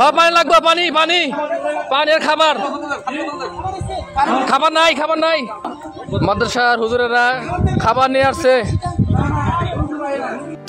সব পানি লাগবে, পানি পানি পানির খাবার, খাবার নাই, খাবার নাই। মাদ্রাসার হুজুরেরা খাবার নিয়ে আসছে।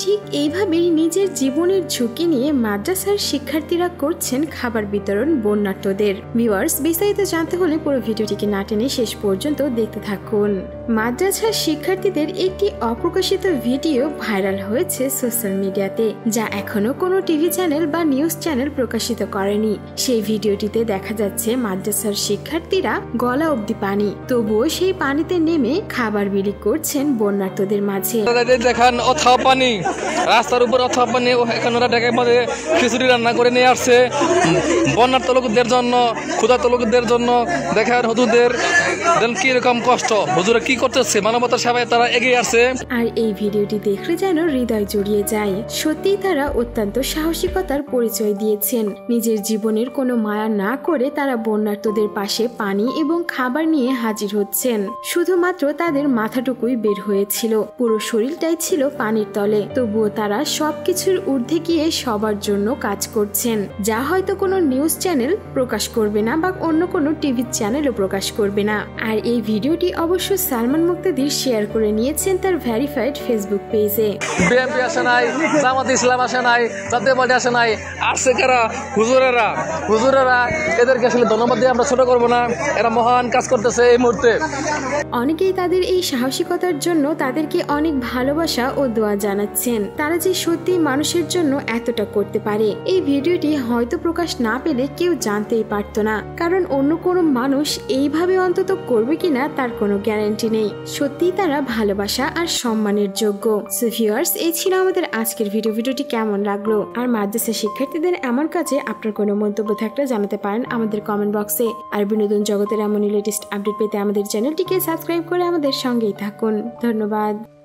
ঠিক এইভাবেই নিজের জীবনের ঝুঁকি নিয়ে মাদ্রাসার শিক্ষার্থীরা করছেন খাবার বিতরণ বন্যার্তদের। ভিউয়ার্স, বিস্তারিত জানতে হলে পুরো ভিডিওটিকে না টেনে শেষ পর্যন্ত দেখতে থাকুন। মাদ্রাসার শিক্ষার্থীদের একটি অপ্রকাশিত ভিডিও ভাইরাল হয়েছে সোশ্যাল মিডিয়াতে, যা এখনো কোনো টিভি চ্যানেল বা নিউজ চ্যানেল প্রকাশিত করেনি। সেই ভিডিওটিতে দেখা যাচ্ছে মাদ্রাসার শিক্ষার্থীরা গলা অবধি পানি, তবুও সেই পানিতে নেমে খাবার বিলি করছেন বন্যার্তদের মাঝে। দেখান অথা পানি, রাস্তার উপর অথা পানি, এখন ওরা ডেকে মধ্যে খিচুড়ি রান্না করে নিয়ে আসছে বন্যার্ত লোকদের জন্য, ক্ষুধার্ত লোকদের জন্য। দেখার হুজুরদের কি রকম কষ্ট, হুজুরা কি করতেছে, মানবতা সেবায় তারা এগিয়ে আসছে। আর এই ভিডিওটি দেখলে যেন হৃদয় জুড়িয়ে যায়। সত্যি তারা অত্যন্ত সাহসিকতার পরিচয় দিয়েছেন। নিজের জীবনের কোনো মায়া না করে তারা বন্যার্তদের পাশে পানি এবং খাবার নিয়ে হাজির হচ্ছেন। শুধুমাত্র তাদের মাথাটুকুই বের হয়েছিল, পুরো শরীরটাই ছিল পানির তলে, তবুও তারা সবকিছুর ঊর্ধ্বে গিয়ে সবার জন্য কাজ করছেন, যা হয়তো কোনো নিউজ চ্যানেল প্রকাশ করবে না বা অন্য কোনো টিভি চ্যানেলও প্রকাশ করবে না। আর এই ভিডিওটি অবশ্য সালমান মুক্তাদির শেয়ার করে নিয়েছেন তার ভেরিফাইড ফেসবুক পেজে। বিএনপি আসে নাই, জামাত ইসলাম আসে নাই, জাতীয় পার্টি আসে নাই, আসছে কারা? হুজুরেরা। হুজুরেরা, এদেরকে আসলে ধন্যবাদ দিয়ে আমরা ছোট করব না, এরা মহান কাজ করতেছে এই মুহূর্তে। অনেকেই তাদের এই সাহসিকতার জন্য তাদেরকে অনেক ভালোবাসা ও দোয়া জানাচ্ছেন। তারা যে সত্যি মানুষের জন্য এতটা করতে পারে, এই ভিডিওটি হয়তো প্রকাশ না পেলে কেউ জানতেই পারত না, কারণ অন্য কোনো মানুষ এইভাবে অন্তত করবে কিনা তার কোনো গ্যারান্টি নেই। সত্যি তারা ভালোবাসা আর সম্মানের যোগ্য। সো ভিউয়ার্স, এই ছিল আমাদের আজকের ভিডিওটি কেমন লাগলো? আর মাদ্রাসা শিক্ষার্থীদের আমার কাছে আপনার কোনো মন্তব্য থাকলে জানাতে পারেন আমাদের কমেন্ট বক্সে। আর বিনোদন জগতের এমনই লেটেস্ট আপডেট পেতে আমাদের চ্যানেলটিকে সাবস্ক্রাইব করে আমাদের সঙ্গেই থাকুন। ধন্যবাদ।